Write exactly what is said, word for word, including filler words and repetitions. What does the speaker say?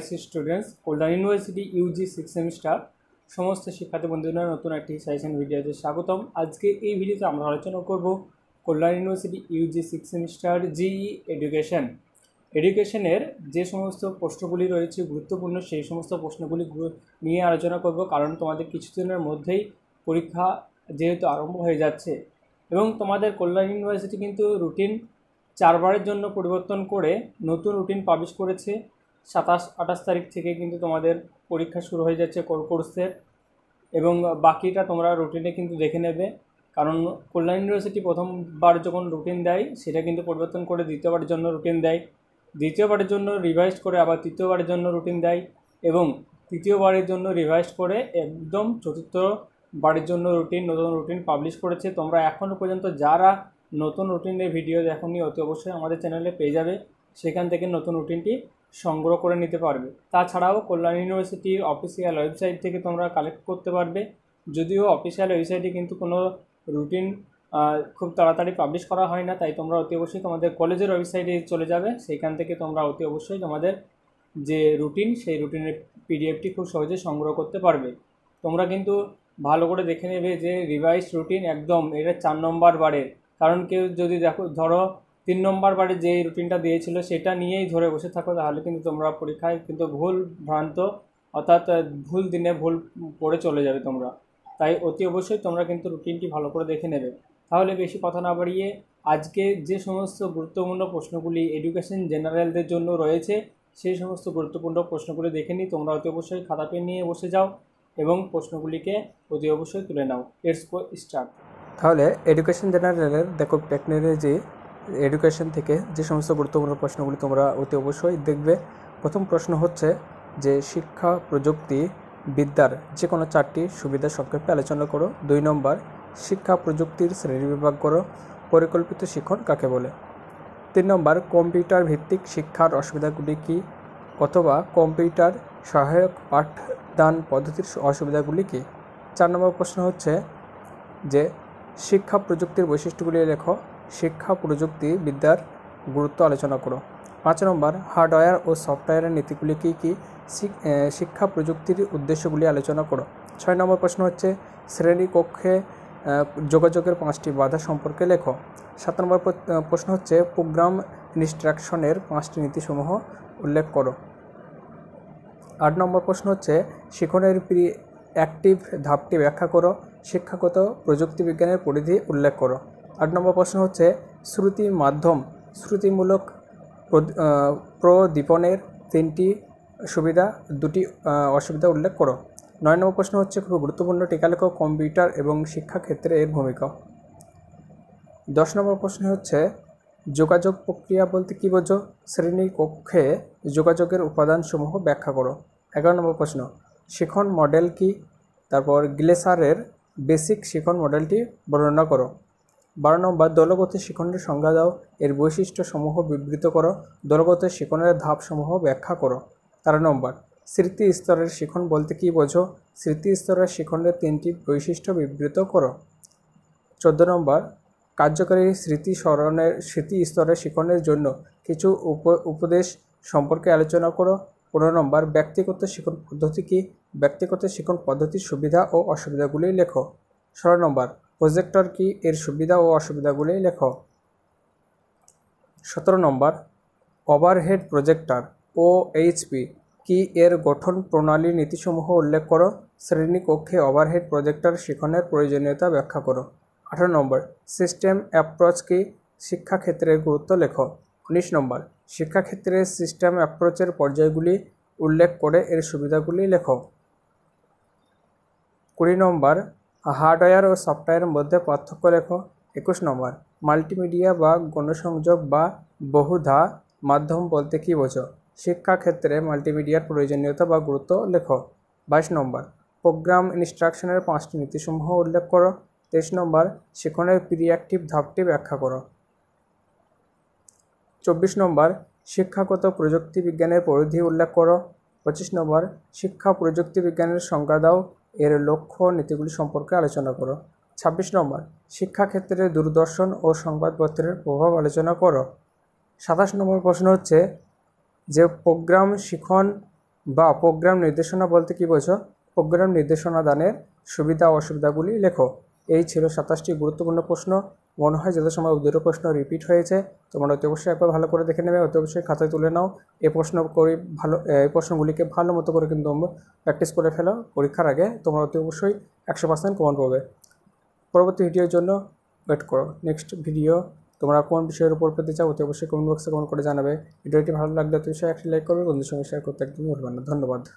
Students Kalyani university UG six semester समस्त शिक्षार्थी बंधुरा नतून एक सेशन भिडियोते स्वागतम। आज के भिडियोते आमरा आलोचना करब Kalyani university UG six semester GE education एडुकेशनर जे समस्त प्रश्नगुली रयेछे गुरुत्वपूर्ण सेई समस्त प्रश्नगुली निये आलोचना करब, कारण तोमादेर किछुदिनेर मध्येई परीक्षा जेहेतु आरम्भ हये जाच्छे एबं तोमादेर कल्याणी यूनिवर्सिटी किन्तु रुटिन चारबारेर जन्य परिवर्तन करे नतून रुटिन पाब्लिश करेछे। सत्ताईस अट्ठाईस तारीख থেকে কিন্তু তোমাদের পরীক্ষা শুরু হয়ে যাচ্ছে কোর কোর্সের, এবং বাকিটা তোমরা রুটিনে কিন্তু দেখে নেবে, কারণ কল্যাণ ইউনিভার্সিটি প্রথমবার যখন রুটিন দেয় সেটা কিন্তু পরিবর্তন করে দ্বিতীয়বারের জন্য রুটিন দেয়, দ্বিতীয়বারের জন্য রিভাইজ করে আবার তৃতীয়বারের জন্য রুটিন দেয় এবং তৃতীয়বারের জন্য রিভাইজ করে একদম চতুর্থবারের জন্য রুটিন নতুন রুটিন পাবলিশ করেছে। তোমরা এখনও পর্যন্ত যারা নতুন রুটিনের ভিডিও দেখোনি অতি অবশ্যই আমাদের চ্যানেলে পেয়ে যাবে, সেখান থেকে নতুন রুটিনটি সংগ্রহ করে নিতে পারবে। তাছাড়াও কল্যাণ ইউনিভার্সিটির অফিসিয়াল ওয়েবসাইট থেকে তোমরা কালেক্ট করতে পারবে, যদিও অফিসিয়াল ওয়েবসাইটে কিন্তু কোনো রুটিন খুব তাড়াতাড়ি পাবলিশ করা হয় না, তাই তোমরা অতি অবশ্যই তোমাদের কলেজের ওয়েবসাইটে চলে যাবে, সেইখান থেকে তোমরা অতি অবশ্যই তোমাদের যে রুটিন সেই রুটিনের পিডিএফটি খুব সহজে সংগ্রহ করতে পারবে। তোমরা কিন্তু ভালো করে দেখে নেবে যে রিভাইজ রুটিন একদম এটা চার নম্বর বারের, কারণ কেউ যদি দেখো ধরো तीन नम्बर बारे जे रुटिनটা দিয়েছিল সেটা নিয়েই ধরে বসে থাকো তাহলে কিন্তু তোমরা পরীক্ষায় কিন্তু ভুল ভ্রান্ত অর্থাৎ ভুল দিনে ভুল পড়ে চলে যাবে তোমরা। তাই অতি অবশ্যই তোমরা কিন্তু রুটিনটি ভালো করে দেখে নেবে। তাহলে বেশি কথা না বাড়িয়ে আজকে যে সমস্ত গুরুত্বপূর্ণ প্রশ্নগুলি এডুকেশন জেনারেলদের জন্য রয়েছে সেই সমস্ত গুরুত্বপূর্ণ প্রশ্নগুলি দেখে নিই। তোমরা অতি অবশ্যই খাতা পেন নিয়ে বসে যাও এবং প্রশ্নগুলিকে অতি অবশ্যই তুলে নাও। Let's go start. তাহলে এডুকেশন জেনারেলের দেখো টেকনোলজি एडुकेशन থেকে যে সমস্ত গুরুত্বপূর্ণ প্রশ্নগুলি তোমরা অতি অবশ্যই দেখবে। প্রথম প্রশ্ন হচ্ছে যে শিক্ষা প্রযুক্তি বিদ্যার যে কোনো চারটি সুবিধা সংক্ষেপে আলোচনা করো। দুই নম্বর শিক্ষা প্রযুক্তির শ্রেণীবিভাগ করো। পরিকল্পিত শিক্ষণ কাকে বলে? তিন নম্বর কম্পিউটার ভিত্তিক শিক্ষার অসুবিধাগুলি কী অথবা কম্পিউটার সহায়ক পাঠদান পদ্ধতির অসুবিধাগুলি কী? চার নম্বর প্রশ্ন হচ্ছে যে শিক্ষা প্রযুক্তির বৈশিষ্ট্যগুলি লেখো। শিক্ষা প্রযুক্তি বিদ্যার গুরুত্ব আলোচনা করো। পাঁচ নম্বর হার্ডওয়্যার ও সফটওয়্যারের নীতিগুলি কী কী? শিক্ষা প্রযুক্তির উদ্দেশ্যগুলি আলোচনা করো। ছয় নম্বর প্রশ্ন হচ্ছে শ্রেণীকক্ষে যোগাযোগের পাঁচটি বাধা সম্পর্কে লেখো। সাত নম্বর প্রশ্ন হচ্ছে প্রোগ্রাম ইনস্ট্রাকশনের পাঁচটি নীতিসমূহ উল্লেখ করো। আট নম্বর প্রশ্ন হচ্ছে শিক্ষণের প্রি অ্যাক্টিভ ধাপটি ব্যাখ্যা করো। শিক্ষাগত প্রযুক্তি বিজ্ঞানের পরিধি উল্লেখ করো। আট নম্বর প্রশ্ন হচ্ছে শ্রুতি মাধ্যম শ্রুতিমূলক প্রদীপনের তিনটি সুবিধা দুটি অসুবিধা উল্লেখ করো। নয় নম্বর প্রশ্ন হচ্ছে খুব গুরুত্বপূর্ণ টিকালেখ কম্পিউটার এবং শিক্ষাক্ষেত্রে এর ভূমিকা। দশ নম্বর প্রশ্ন হচ্ছে যোগাযোগ প্রক্রিয়া বলতে কী বোঝো? শ্রেণীকক্ষে যোগাযোগের উপাদানসমূহ ব্যাখ্যা করো। এগারো নম্বর প্রশ্ন শিখন মডেল কি? তারপর গ্লেসারের বেসিক শিখন মডেলটি বর্ণনা করো। বারো নম্বর দলগত শিক্ষণের সংজ্ঞা দাও, এর বৈশিষ্ট্যসমূহ বিবৃত করো। দলগত শিক্ষণের ধাপসমূহ ব্যাখ্যা করো। তেরো নম্বর স্মৃতি স্তরের শিক্ষণ বলতে কী বোঝো? স্মৃতি স্তরের শিক্ষণের তিনটি বৈশিষ্ট্য বিবৃত করো। চোদ্দ নম্বর কার্যকরী স্মৃতি স্মরণের স্মৃতি স্তরের শিক্ষণের জন্য কিছু উপ উপদেশ সম্পর্কে আলোচনা করো। পনেরো নম্বর ব্যক্তিগত শিক্ষণ পদ্ধতি কী? ব্যক্তিগত শিক্ষণ পদ্ধতির সুবিধা ও অসুবিধাগুলি লেখো। ষোলো নম্বর প্রজেক্টর কি? এর সুবিধা ও অসুবিধাগুলি লেখো। সতেরো নম্বর ওভারহেড প্রজেক্টর ও এইচপি কি? এর গঠন প্রণালীর নীতিসমূহ উল্লেখ করো। শ্রেণীকক্ষে ওভারহেড প্রজেক্টর শিক্ষণের প্রয়োজনীয়তা ব্যাখ্যা করো। আঠারো নম্বর সিস্টেম অ্যাপ্রোচ কি? শিক্ষাক্ষেত্রের গুরুত্ব লেখো। উনিশ নম্বর শিক্ষাক্ষেত্রে সিস্টেম অ্যাপ্রোচের পর্যায়গুলি উল্লেখ করে এর সুবিধাগুলি লেখো। কুড়ি নম্বর হার্ডওয়্যার ও সফটওয়্যারের মধ্যে পার্থক্য লেখো। একুশ নম্বর মাল্টিমিডিয়া বা গণসংযোগ বা বহুধা মাধ্যম বলতে কী বোঝো? শিক্ষাক্ষেত্রে মাল্টিমিডিয়ার প্রয়োজনীয়তা বা গুরুত্ব লেখো। বাইশ নম্বর প্রোগ্রাম ইনস্ট্রাকশনের পাঁচটি নীতিসমূহ উল্লেখ করো। তেইশ নম্বর শিক্ষণের প্রিঅ্যাক্টিভ ধাপটি ব্যাখ্যা করো। চব্বিশ নম্বর শিক্ষাগত প্রযুক্তি বিজ্ঞানের পরিধি উল্লেখ করো। পঁচিশ নম্বর শিক্ষা প্রযুক্তি বিজ্ঞানের সংজ্ঞা দাও, এর লক্ষ্য নীতিগুলি সম্পর্কে আলোচনা করো। ছাব্বিশ নম্বর শিক্ষাক্ষেত্রে দূরদর্শন ও সংবাদপত্রের প্রভাব আলোচনা করো। সাতাশ নম্বর প্রশ্ন হচ্ছে যে প্রোগ্রাম শিখন प्रोग्राम निर्देशना बोलते कि बोझो प्रोग्राम निर्देशना दानेर सुविधा असुविधागुली लेखो। यही छिलो सत्ताईसटी गुरुत्वपूर्ण प्रश्न। मन है जो समय उद्दीर प्रश्न रिपीट हो तोमरा अति अवश्य एक भालो करे देखे नेबे, अति अवश्य खाताय तुले नाओ। ए प्रश्न करे भालो प्रश्नगुलिके भालो मतो करे किन्तु प्रैक्टिस करे फेलो। परीक्षार आगे तोमरा अति अवश्य एकशो पार्सेंट कमन पाबे। परवर्ती भिडियोर जोन्नो वेट करो। नेक्स्ट भिडियो तुम्हारा कौन विषय ऊपर पेते चाओ अति अवश्य कमेंट बक्से कमेंट करे जानाबे। भिडियोटी भालो लागले अति अवश्य एक लाइक करबे, बंधुदेर संगे शेयर करते एकदम भूलबे ना। धन्यवाद।